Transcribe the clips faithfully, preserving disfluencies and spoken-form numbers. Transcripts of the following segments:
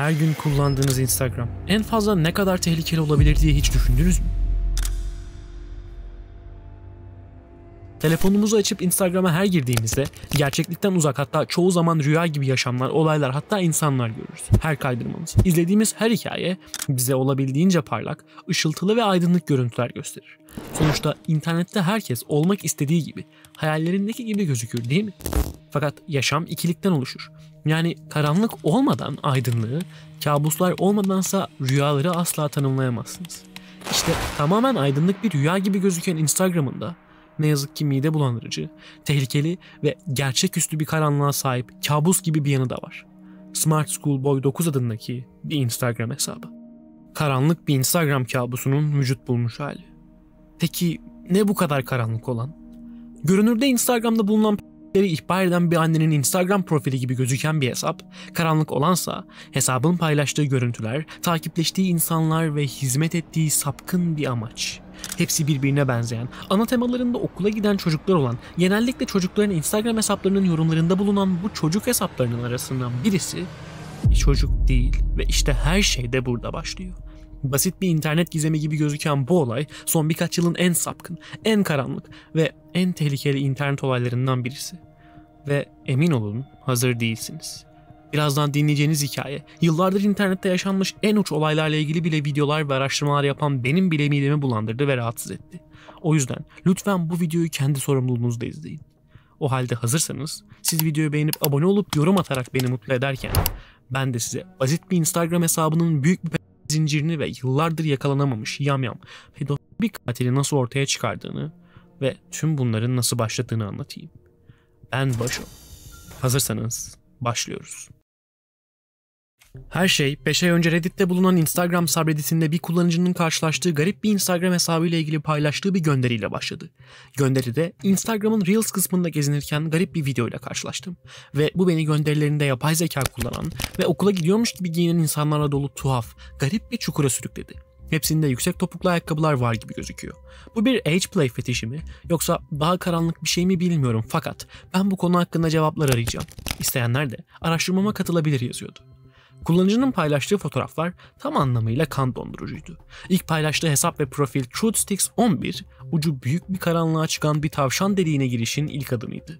Her gün kullandığınız Instagram en fazla ne kadar tehlikeli olabilir diye hiç düşündünüz mü? Telefonumuzu açıp Instagram'a her girdiğimizde gerçeklikten uzak, hatta çoğu zaman rüya gibi yaşamlar, olaylar, hatta insanlar görürüz. Her kaydırmamız, izlediğimiz her hikaye bize olabildiğince parlak, ışıltılı ve aydınlık görüntüler gösterir. Sonuçta internette herkes olmak istediği gibi, hayallerindeki gibi gözükür, değil mi? Fakat yaşam ikilikten oluşur. Yani karanlık olmadan aydınlığı, kabuslar olmadansa rüyaları asla tanımlayamazsınız. İşte tamamen aydınlık bir rüya gibi gözüken Instagram'ında ne yazık ki mide bulandırıcı, tehlikeli ve gerçeküstü bir karanlığa sahip, kabus gibi bir yanı da var. Smartschoolboy dokuz adındaki bir Instagram hesabı. Karanlık bir Instagram kabusunun vücut bulmuş hali. Peki ne bu kadar karanlık olan? Görünürde Instagram'da bulunan p***leri ihbar eden bir annenin Instagram profili gibi gözüken bir hesap, karanlık olansa hesabın paylaştığı görüntüler, takipleştiği insanlar ve hizmet ettiği sapkın bir amaç. Hepsi birbirine benzeyen, ana temalarında okula giden çocuklar olan, genellikle çocukların Instagram hesaplarının yorumlarında bulunan bu çocuk hesaplarının arasından birisi bir çocuk değil ve işte her şey de burada başlıyor. Basit bir internet gizemi gibi gözüken bu olay son birkaç yılın en sapkın, en karanlık ve en tehlikeli internet olaylarından birisi. Ve emin olun hazır değilsiniz. Birazdan dinleyeceğiniz hikaye, yıllardır internette yaşanmış en uç olaylarla ilgili bile videolar ve araştırmalar yapan benim bile midemi bulandırdı ve rahatsız etti. O yüzden lütfen bu videoyu kendi sorumluluğunuzda izleyin. O halde hazırsanız, siz videoyu beğenip abone olup yorum atarak beni mutlu ederken, ben de size basit bir Instagram hesabının büyük bir zincirini ve yıllardır yakalanamamış yamyam pedofil bir katili nasıl ortaya çıkardığını ve tüm bunların nasıl başladığını anlatayım. Ben Baso. Hazırsanız başlıyoruz. Her şey beş ay önce Reddit'te bulunan Instagram subredditinde bir kullanıcının karşılaştığı garip bir Instagram hesabı ile ilgili paylaştığı bir gönderiyle başladı. Gönderide Instagram'ın Reels kısmında gezinirken garip bir video ile karşılaştım ve bu beni gönderilerinde yapay zeka kullanan ve okula gidiyormuş gibi giyinen insanlarla dolu tuhaf, garip bir çukura sürükledi. Hepsinde yüksek topuklu ayakkabılar var gibi gözüküyor. Bu bir age play fetişi mi yoksa daha karanlık bir şey mi bilmiyorum, fakat ben bu konu hakkında cevaplar arayacağım. İsteyenler de araştırmama katılabilir yazıyordu. Kullanıcının paylaştığı fotoğraflar tam anlamıyla kan dondurucuydu. İlk paylaştığı hesap ve profil Truthsticks on bir, ucu büyük bir karanlığa çıkan bir tavşan deliğine girişin ilk adımıydı.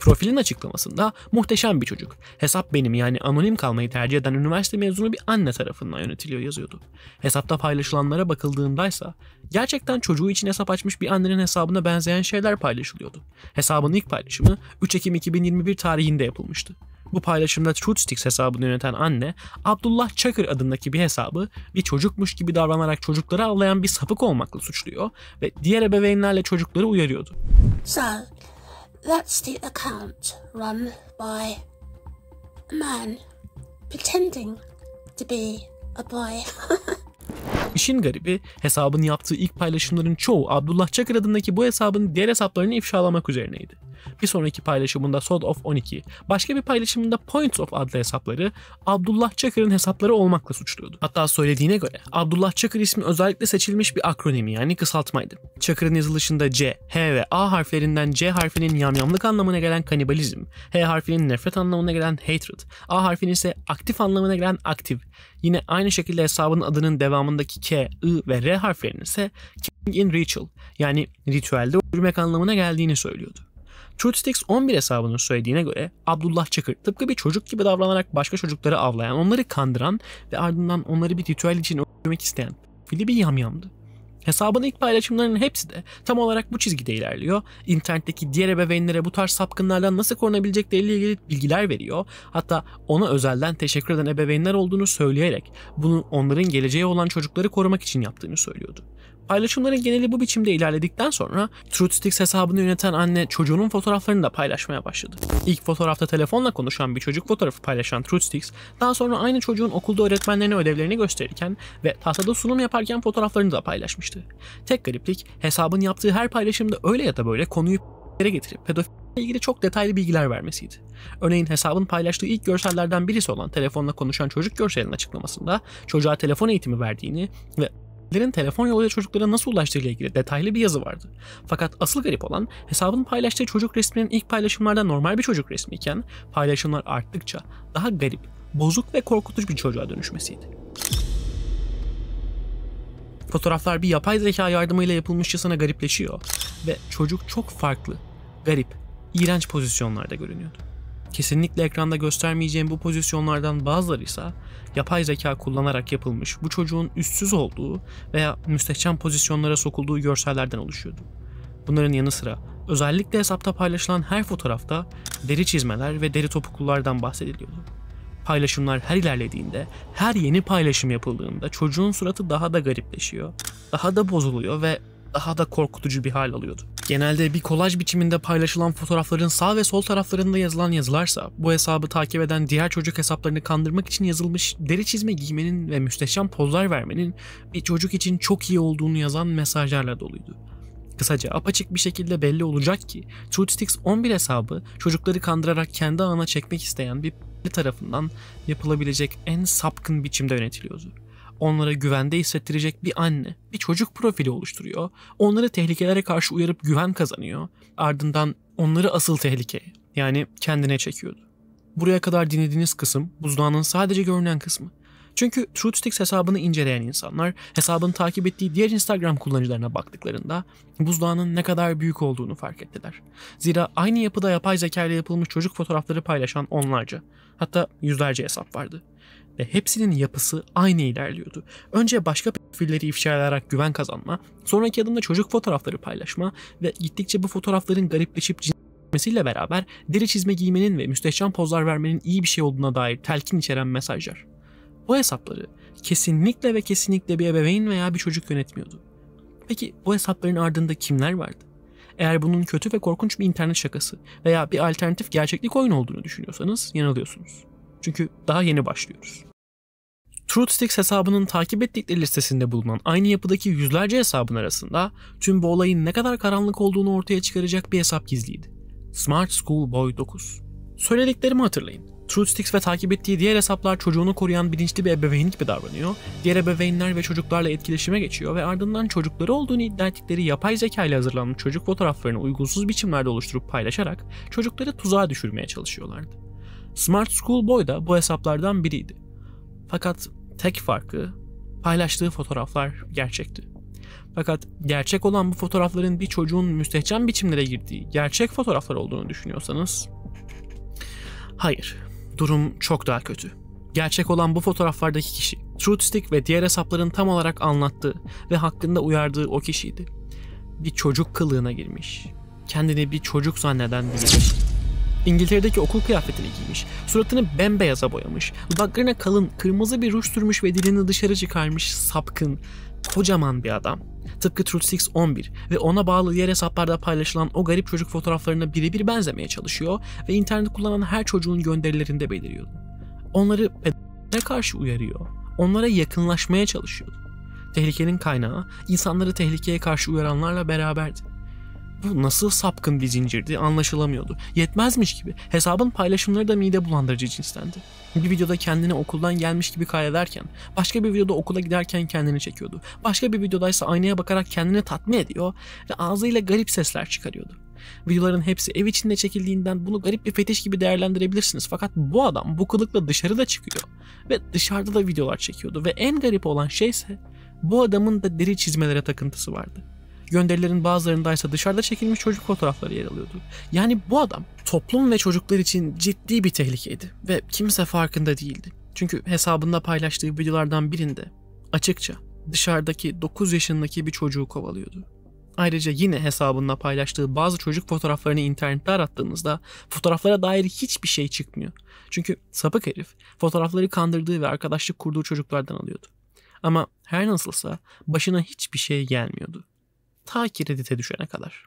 Profilin açıklamasında muhteşem bir çocuk, hesap benim yani anonim kalmayı tercih eden üniversite mezunu bir anne tarafından yönetiliyor yazıyordu. Hesapta paylaşılanlara bakıldığındaysa gerçekten çocuğu için hesap açmış bir annenin hesabına benzeyen şeyler paylaşılıyordu. Hesabın ilk paylaşımı üç Ekim iki bin yirmi bir tarihinde yapılmıştı. Bu paylaşımda Truthsticks hesabını yöneten anne, Abdullah Çakır adındaki bir hesabı bir çocukmuş gibi davranarak çocukları avlayan bir sapık olmakla suçluyor ve diğer ebeveynlerle çocukları uyarıyordu. So, that's the account run by a man pretending to be a boy. İşin garibi, hesabın yaptığı ilk paylaşımların çoğu Abdullah Çakır adındaki bu hesabın diğer hesaplarını ifşalamak üzerineydi. Bir sonraki paylaşımında Sod of on iki, başka bir paylaşımında Points of adlı hesapları Abdullah Çakır'ın hesapları olmakla suçluyordu. Hatta söylediğine göre Abdullah Çakır ismi özellikle seçilmiş bir akronimi, yani kısaltmaydı. Çakır'ın yazılışında C, H ve A harflerinden C harfinin yamyamlık anlamına gelen kanibalizm, H harfinin nefret anlamına gelen hatred, A harfinin ise aktif anlamına gelen aktif. Yine aynı şekilde hesabın adının devamındaki K, I ve R harflerinin ise King in Ritual, yani ritüelde öldürmek anlamına geldiğini söylüyordu. Truthsticks on bir hesabının söylediğine göre Abdullah Çakır tıpkı bir çocuk gibi davranarak başka çocukları avlayan, onları kandıran ve ardından onları bir ritüel için öldürmek isteyen fili bir yamyamdı. Hesabın ilk paylaşımlarının hepsi de tam olarak bu çizgide ilerliyor. İnternetteki diğer ebeveynlere bu tarz sapkınlardan nasıl korunabilecekleriyle ilgili bilgiler veriyor. Hatta ona özelden teşekkür eden ebeveynler olduğunu söyleyerek bunu onların geleceği olan çocukları korumak için yaptığını söylüyordu. Paylaşımların geneli bu biçimde ilerledikten sonra Truthsticks hesabını yöneten anne çocuğunun fotoğraflarını da paylaşmaya başladı. İlk fotoğrafta telefonla konuşan bir çocuk fotoğrafı paylaşan Truthsticks, daha sonra aynı çocuğun okulda öğretmenlerine ödevlerini gösterirken ve tahtada sunum yaparken fotoğraflarını da paylaşmıştı. Tek gariplik, hesabın yaptığı her paylaşımda öyle ya da böyle konuyu p***lere getirip pedofil ile ilgili çok detaylı bilgiler vermesiydi. Örneğin hesabın paylaştığı ilk görsellerden birisi olan telefonla konuşan çocuk görselinin açıklamasında çocuğa telefon eğitimi verdiğini ve telefon yoluyla çocuklara nasıl ulaştığıyla ilgili detaylı bir yazı vardı. Fakat asıl garip olan, hesabın paylaştığı çocuk resminin ilk paylaşımlarda normal bir çocuk resmiyken, paylaşımlar arttıkça daha garip, bozuk ve korkutucu bir çocuğa dönüşmesiydi. Fotoğraflar bir yapay zeka yardımıyla yapılmışçasına garipleşiyor ve çocuk çok farklı, garip, iğrenç pozisyonlarda görünüyordu. Kesinlikle ekranda göstermeyeceğim bu pozisyonlardan bazılarıysa yapay zeka kullanarak yapılmış, bu çocuğun üstsüz olduğu veya müstehcen pozisyonlara sokulduğu görsellerden oluşuyordu. Bunların yanı sıra özellikle hesapta paylaşılan her fotoğrafta deri çizmeler ve deri topuklulardan bahsediliyordu. Paylaşımlar her ilerlediğinde, her yeni paylaşım yapıldığında çocuğun suratı daha da garipleşiyor, daha da bozuluyor ve daha da korkutucu bir hal alıyordu. Genelde bir kolaj biçiminde paylaşılan fotoğrafların sağ ve sol taraflarında yazılan yazılarsa, bu hesabı takip eden diğer çocuk hesaplarını kandırmak için yazılmış deri çizme giymenin ve müstehcen pozlar vermenin bir çocuk için çok iyi olduğunu yazan mesajlarla doluydu. Kısaca apaçık bir şekilde belli olacak ki Truthsticks on bir hesabı çocukları kandırarak kendi ağına çekmek isteyen bir tarafından yapılabilecek en sapkın biçimde yönetiliyordu. Onlara güvende hissettirecek bir anne, bir çocuk profili oluşturuyor, onları tehlikelere karşı uyarıp güven kazanıyor, ardından onları asıl tehlikeye, yani kendine çekiyordu. Buraya kadar dinlediğiniz kısım, buzdağının sadece görünen kısmı. Çünkü Truthsticks hesabını inceleyen insanlar, hesabın takip ettiği diğer Instagram kullanıcılarına baktıklarında buzdağının ne kadar büyük olduğunu fark ettiler. Zira aynı yapıda yapay zeka ile yapılmış çocuk fotoğrafları paylaşan onlarca, hatta yüzlerce hesap vardı. Ve hepsinin yapısı aynı ilerliyordu. Önce başka profilleri ifşa ederek güven kazanma, sonraki adımda çocuk fotoğrafları paylaşma ve gittikçe bu fotoğrafların garipleşip cinselleşmesiyle beraber deri çizme giymenin ve müstehcen pozlar vermenin iyi bir şey olduğuna dair telkin içeren mesajlar. Bu hesapları kesinlikle ve kesinlikle bir ebeveyn veya bir çocuk yönetmiyordu. Peki bu hesapların ardında kimler vardı? Eğer bunun kötü ve korkunç bir internet şakası veya bir alternatif gerçeklik oyunu olduğunu düşünüyorsanız yanılıyorsunuz. Çünkü daha yeni başlıyoruz. Truthsticks hesabının takip ettikleri listesinde bulunan aynı yapıdaki yüzlerce hesabın arasında tüm bu olayın ne kadar karanlık olduğunu ortaya çıkaracak bir hesap gizliydi. Smartschoolboy dokuz. Söylediklerimi hatırlayın. Truthsticks ve takip ettiği diğer hesaplar çocuğunu koruyan bilinçli bir ebeveyn gibi davranıyor, diğer ebeveynler ve çocuklarla etkileşime geçiyor ve ardından çocukları olduğunu iddia ettikleri yapay zeka ile hazırlanmış çocuk fotoğraflarını uygunsuz biçimlerde oluşturup paylaşarak çocukları tuzağa düşürmeye çalışıyorlardı. Smartschoolboy da bu hesaplardan biriydi. Fakat tek farkı, paylaştığı fotoğraflar gerçekti. Fakat gerçek olan bu fotoğrafların bir çocuğun müstehcen biçimlere girdiği gerçek fotoğraflar olduğunu düşünüyorsanız, hayır, durum çok daha kötü. Gerçek olan bu fotoğraflardaki kişi, Truthsticks ve diğer hesapların tam olarak anlattığı ve hakkında uyardığı o kişiydi. Bir çocuk kılığına girmiş, kendini bir çocuk zanneden bir kişi. İngiltere'deki okul kıyafetini giymiş, suratını bembeyaza boyamış, dudaklarına kalın, kırmızı bir ruj sürmüş ve dilini dışarı çıkarmış sapkın, kocaman bir adam. Tıpkı Truthsticks on bir ve ona bağlı diğer hesaplarda paylaşılan o garip çocuk fotoğraflarına birebir benzemeye çalışıyor ve internet kullanan her çocuğun gönderilerinde beliriyordu. Onları pedofiliye karşı uyarıyor, onlara yakınlaşmaya çalışıyordu. Tehlikenin kaynağı insanları tehlikeye karşı uyaranlarla beraberdi. Bu nasıl sapkın bir zincirdi anlaşılamıyordu. Yetmezmiş gibi hesabın paylaşımları da mide bulandırıcı cinstendi. Bir videoda kendini okuldan gelmiş gibi kaydederken, başka bir videoda okula giderken kendini çekiyordu. Başka bir videodaysa aynaya bakarak kendini tatmin ediyor ve ağzıyla garip sesler çıkarıyordu. Videoların hepsi ev içinde çekildiğinden bunu garip bir fetiş gibi değerlendirebilirsiniz. Fakat bu adam bu kılıkla dışarıda çıkıyor ve dışarıda da videolar çekiyordu ve en garip olan şeyse bu adamın da deri çizmelere takıntısı vardı. Gönderilerin bazılarındaysa dışarıda çekilmiş çocuk fotoğrafları yer alıyordu. Yani bu adam toplum ve çocuklar için ciddi bir tehlikeydi ve kimse farkında değildi. Çünkü hesabında paylaştığı videolardan birinde açıkça dışarıdaki dokuz yaşındaki bir çocuğu kovalıyordu. Ayrıca yine hesabında paylaştığı bazı çocuk fotoğraflarını internette arattığınızda fotoğraflara dair hiçbir şey çıkmıyor. Çünkü sapık herif fotoğrafları kandırdığı ve arkadaşlık kurduğu çocuklardan alıyordu. Ama her nasılsa başına hiçbir şey gelmiyordu. Ta ki Reddit'e düşene kadar.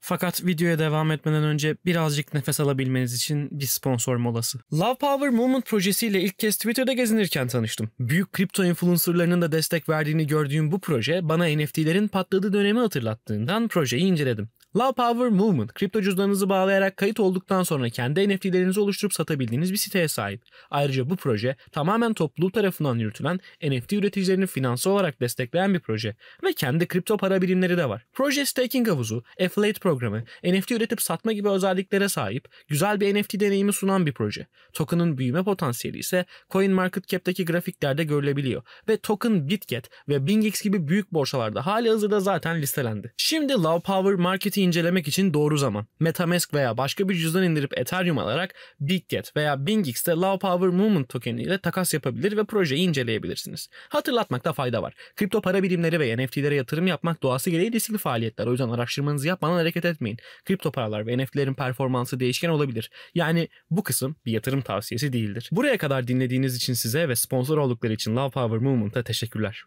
Fakat videoya devam etmeden önce birazcık nefes alabilmeniz için bir sponsor molası. Love Power Movement projesiyle ilk kez Twitter'da gezinirken tanıştım. Büyük kripto influencerlarının da destek verdiğini gördüğüm bu proje bana N F T'lerin patladığı dönemi hatırlattığından projeyi inceledim. Love Power Movement, kripto cüzdanınızı bağlayarak kayıt olduktan sonra kendi N F T'lerinizi oluşturup satabildiğiniz bir siteye sahip. Ayrıca bu proje tamamen topluluğu tarafından yürütülen, N F T üreticilerini finansal olarak destekleyen bir proje ve kendi kripto para birimleri de var. Proje staking havuzu, affiliate programı, N F T üretip satma gibi özelliklere sahip, güzel bir N F T deneyimi sunan bir proje. Token'ın büyüme potansiyeli ise CoinMarketCap'taki grafiklerde görülebiliyor ve token BitGet ve BingX gibi büyük borsalarda hali hazırda zaten listelendi. Şimdi Love Power Market'i incelemek için doğru zaman. MetaMask veya başka bir cüzdan indirip Ethereum alarak BitGet veya BingX'te Love Power Movement tokeni ile takas yapabilir ve projeyi inceleyebilirsiniz. Hatırlatmakta fayda var. Kripto para birimleri ve N F T'lere yatırım yapmak doğası gereği riskli faaliyetler. O yüzden araştırmanızı yapmadan hareket etmeyin. Kripto paralar ve N F T'lerin performansı değişken olabilir. Yani bu kısım bir yatırım tavsiyesi değildir. Buraya kadar dinlediğiniz için size ve sponsor oldukları için Love Power Movement'a teşekkürler.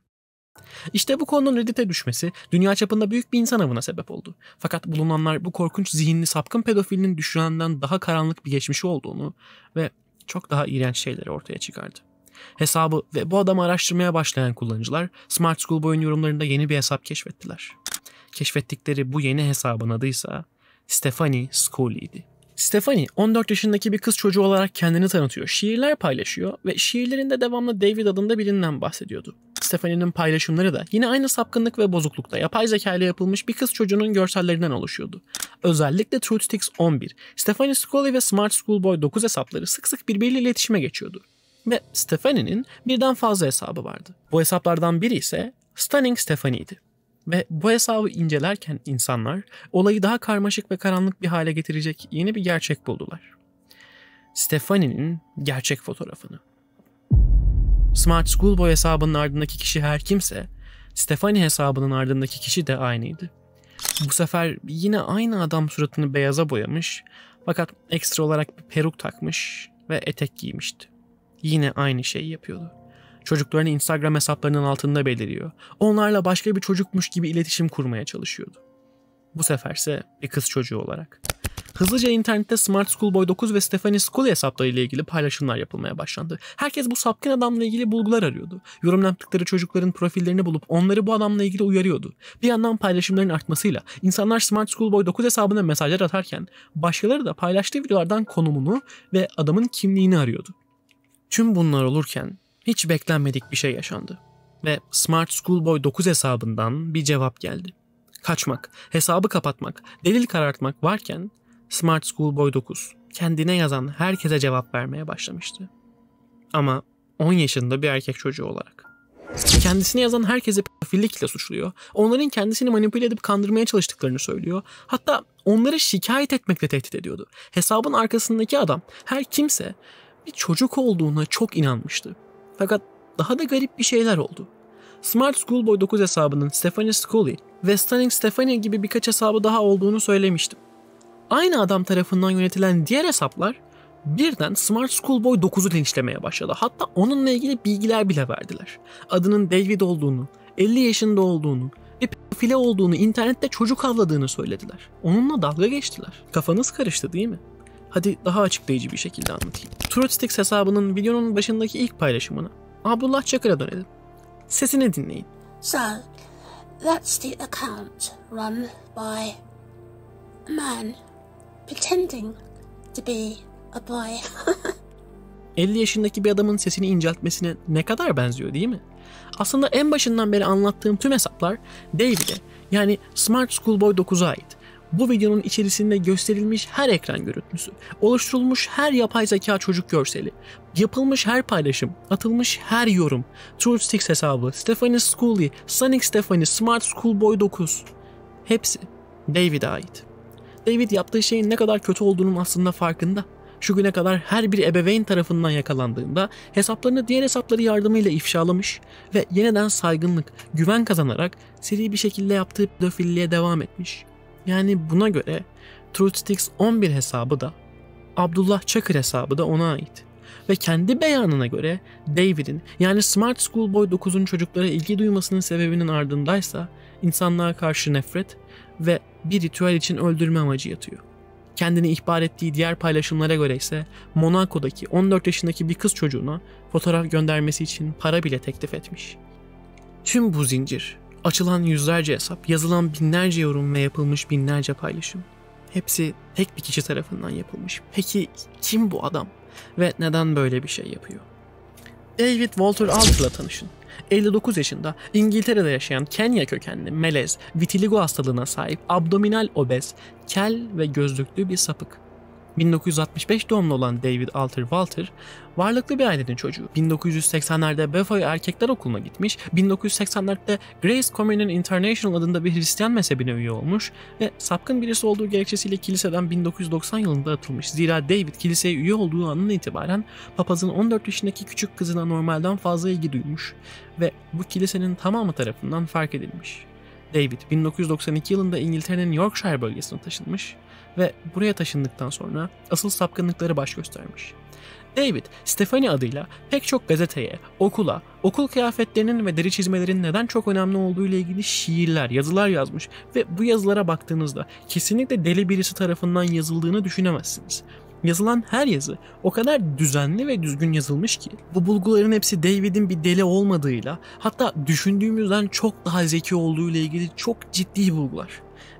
İşte bu konunun Reddit'e düşmesi dünya çapında büyük bir insan avına sebep oldu. Fakat bulunanlar bu korkunç zihinli sapkın pedofilinin düşünenden daha karanlık bir geçmişi olduğunu ve çok daha iğrenç şeyleri ortaya çıkardı. Hesabı ve bu adamı araştırmaya başlayan kullanıcılar Smartschoolboy'un yorumlarında yeni bir hesap keşfettiler. Keşfettikleri bu yeni hesabın adıysa Stephanie Schooley'di. Stephanie on dört yaşındaki bir kız çocuğu olarak kendini tanıtıyor, şiirler paylaşıyor ve şiirlerinde devamlı David adında birinden bahsediyordu. Stephanie'nin paylaşımları da yine aynı sapkınlık ve bozuklukta yapay zeka ile yapılmış bir kız çocuğunun görsellerinden oluşuyordu. Özellikle Truthsticks on bir, Stephanie Schooley ve Smartschoolboy dokuz hesapları sık sık birbiriyle iletişime geçiyordu. Ve Stephanie'nin birden fazla hesabı vardı. Bu hesaplardan biri ise Stunning Stephanie'ydi. Ve bu hesabı incelerken insanlar olayı daha karmaşık ve karanlık bir hale getirecek yeni bir gerçek buldular. Stephanie'nin gerçek fotoğrafını. Smartschoolboy hesabının ardındaki kişi her kimse, Stephanie hesabının ardındaki kişi de aynıydı. Bu sefer yine aynı adam suratını beyaza boyamış fakat ekstra olarak bir peruk takmış ve etek giymişti. Yine aynı şeyi yapıyordu. Çocuklarını Instagram hesaplarının altında beliriyor. Onlarla başka bir çocukmuş gibi iletişim kurmaya çalışıyordu. Bu seferse bir kız çocuğu olarak. Hızlıca internette Smartschoolboy dokuz ve Stephanie Schooley hesapları ile ilgili paylaşımlar yapılmaya başlandı. Herkes bu sapkın adamla ilgili bulgular arıyordu. Yorum yaptıkları çocukların profillerini bulup onları bu adamla ilgili uyarıyordu. Bir yandan paylaşımların artmasıyla insanlar Smartschoolboy dokuz hesabına mesajlar atarken başkaları da paylaştığı videolardan konumunu ve adamın kimliğini arıyordu. Tüm bunlar olurken hiç beklenmedik bir şey yaşandı ve Smartschoolboy dokuz hesabından bir cevap geldi. Kaçmak, hesabı kapatmak, delil karartmak varken Smartschoolboy dokuz kendine yazan herkese cevap vermeye başlamıştı. Ama on yaşında bir erkek çocuğu olarak. Kendisine yazan herkese pedofillikle suçluyor, onların kendisini manipüle edip kandırmaya çalıştıklarını söylüyor, hatta onları şikayet etmekle tehdit ediyordu. Hesabın arkasındaki adam her kimse bir çocuk olduğuna çok inanmıştı. Fakat daha da garip bir şeyler oldu. Smartschoolboy dokuz hesabının Stephanie Schooley ve Stunning Stephanie gibi birkaç hesabı daha olduğunu söylemiştim. Aynı adam tarafından yönetilen diğer hesaplar birden Smartschoolboy dokuzu linçlemeye başladı. Hatta onunla ilgili bilgiler bile verdiler. Adının David olduğunu, elli yaşında olduğunu, bir pedofile olduğunu, internette çocuk avladığını söylediler. Onunla dalga geçtiler. Kafanız karıştı değil mi? Hadi daha açıklayıcı bir şekilde anlatayım. Truthsticks hesabının videonun başındaki ilk paylaşımına Abdullah Çakır'a dönelim. Sesini dinleyin. So, that's the account run by a man pretending to be a boy. elli yaşındaki bir adamın sesini inceltmesine ne kadar benziyor değil mi? Aslında en başından beri anlattığım tüm hesaplar David'e yani Smartschoolboy dokuza ait. Bu videonun içerisinde gösterilmiş her ekran görüntüsü, oluşturulmuş her yapay zeka çocuk görseli, yapılmış her paylaşım, atılmış her yorum, Truthsticks hesabı, Stephanie Schooley, Sonic Stephanie, Smartschoolboy dokuz hepsi David'e ait. David yaptığı şeyin ne kadar kötü olduğunun aslında farkında. Şu güne kadar her bir ebeveyn tarafından yakalandığında hesaplarını diğer hesapları yardımıyla ifşalamış ve yeniden saygınlık, güven kazanarak seri bir şekilde yaptığı pedofilliğe devam etmiş. Yani buna göre Truthsticks on bir hesabı da Abdullah Çakır hesabı da ona ait. Ve kendi beyanına göre David'in yani Smartschoolboy dokuzun çocuklara ilgi duymasının sebebinin ardındaysa insanlığa karşı nefret ve bir ritüel için öldürme amacı yatıyor. Kendini ihbar ettiği diğer paylaşımlara göre ise Monaco'daki on dört yaşındaki bir kız çocuğuna fotoğraf göndermesi için para bile teklif etmiş. Tüm bu zincir Açılan yüzlerce hesap, yazılan binlerce yorum ve yapılmış binlerce paylaşım. Hepsi tek bir kişi tarafından yapılmış. Peki kim bu adam ve neden böyle bir şey yapıyor? David Walter Alt'la tanışın. elli dokuz yaşında, İngiltere'de yaşayan Kenya kökenli, melez, vitiligo hastalığına sahip, abdominal obez, kel ve gözlüklü bir sapık. bin dokuz yüz altmış beş doğumlu olan David Walter Walter, varlıklı bir ailenin çocuğu. bin dokuz yüz seksenlerde Baso'ya erkekler okuluna gitmiş, bin dokuz yüz seksenlerde Grace Communion International adında bir Hristiyan mezhebine üye olmuş ve sapkın birisi olduğu gerekçesiyle kiliseden bin dokuz yüz doksan yılında atılmış. Zira David kiliseye üye olduğu andan itibaren papazın on dört yaşındaki küçük kızına normalden fazla ilgi duymuş ve bu kilisenin tamamı tarafından fark edilmiş. David bin dokuz yüz doksan iki yılında İngiltere'nin Yorkshire bölgesine taşınmış ve buraya taşındıktan sonra asıl sapkınlıkları baş göstermiş. David, Stephanie adıyla pek çok gazeteye, okula, okul kıyafetlerinin ve deri çizmelerin neden çok önemli olduğu ile ilgili şiirler, yazılar yazmış ve bu yazılara baktığınızda kesinlikle deli birisi tarafından yazıldığını düşünemezsiniz. Yazılan her yazı o kadar düzenli ve düzgün yazılmış ki bu bulguların hepsi David'in bir deli olmadığıyla, hatta düşündüğümüzden çok daha zeki olduğu ile ilgili çok ciddi bulgular.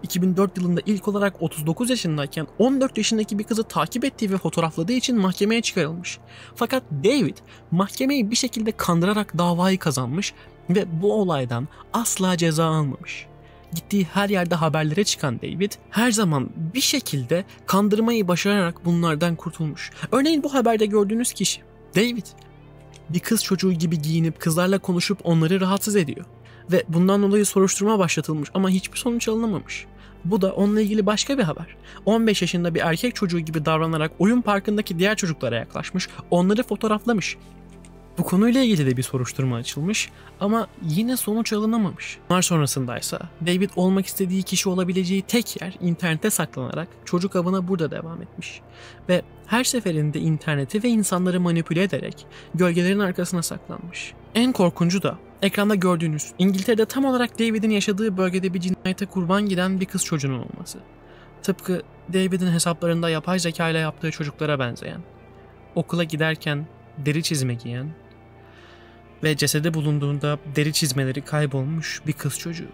iki bin dört yılında ilk olarak otuz dokuz yaşındayken on dört yaşındaki bir kızı takip ettiği ve fotoğrafladığı için mahkemeye çıkarılmış. Fakat David mahkemeyi bir şekilde kandırarak davayı kazanmış ve bu olaydan asla ceza almamış. Gittiği her yerde haberlere çıkan David her zaman bir şekilde kandırmayı başararak bunlardan kurtulmuş. Örneğin bu haberde gördüğünüz kişi David, bir kız çocuğu gibi giyinip kızlarla konuşup onları rahatsız ediyor ve bundan dolayı soruşturma başlatılmış ama hiçbir sonuç alınamamış. Bu da onunla ilgili başka bir haber. on beş yaşında bir erkek çocuğu gibi davranarak oyun parkındaki diğer çocuklara yaklaşmış, onları fotoğraflamış. Bu konuyla ilgili de bir soruşturma açılmış ama yine sonuç alınamamış. Bunlar sonrasındaysa David olmak istediği kişi olabileceği tek yer internette saklanarak çocuk avına burada devam etmiş. Ve her seferinde interneti ve insanları manipüle ederek gölgelerin arkasına saklanmış. En korkuncu da ekranda gördüğünüz İngiltere'de tam olarak David'in yaşadığı bölgede bir cinayete kurban giden bir kız çocuğunun olması. Tıpkı David'in hesaplarında yapay zeka ile yaptığı çocuklara benzeyen, okula giderken deri çizme giyen ve cesede bulunduğunda deri çizmeleri kaybolmuş bir kız çocuğu.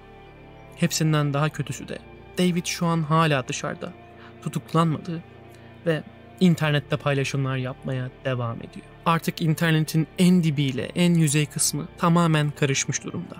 Hepsinden daha kötüsü de David şu an hala dışarıda, tutuklanmadı ve internette paylaşımlar yapmaya devam ediyor. Artık internetin en dibiyle en yüzey kısmı tamamen karışmış durumda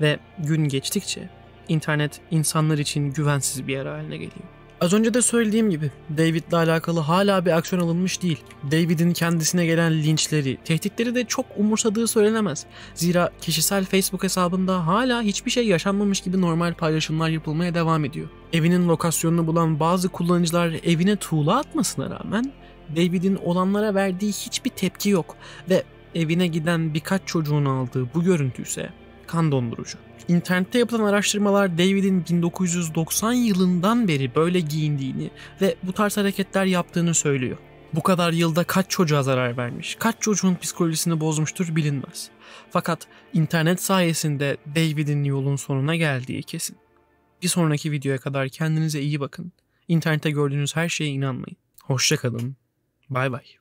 ve gün geçtikçe internet insanlar için güvensiz bir yer haline geliyor. Az önce de söylediğim gibi David'le alakalı hala bir aksiyon alınmış değil. David'in kendisine gelen linçleri, tehditleri de çok umursadığı söylenemez. Zira kişisel Facebook hesabında hala hiçbir şey yaşanmamış gibi normal paylaşımlar yapılmaya devam ediyor. Evinin lokasyonunu bulan bazı kullanıcılar evine tuğla atmasına rağmen David'in olanlara verdiği hiçbir tepki yok ve evine giden birkaç çocuğun aldığı bu görüntü ise kan dondurucu. İnternette yapılan araştırmalar David'in bin dokuz yüz doksan yılından beri böyle giyindiğini ve bu tarz hareketler yaptığını söylüyor. Bu kadar yılda kaç çocuğa zarar vermiş, kaç çocuğun psikolojisini bozmuştur bilinmez. Fakat internet sayesinde David'in yolun sonuna geldiği kesin. Bir sonraki videoya kadar kendinize iyi bakın. İnternette gördüğünüz her şeye inanmayın. Hoşça kalın. Bay bay.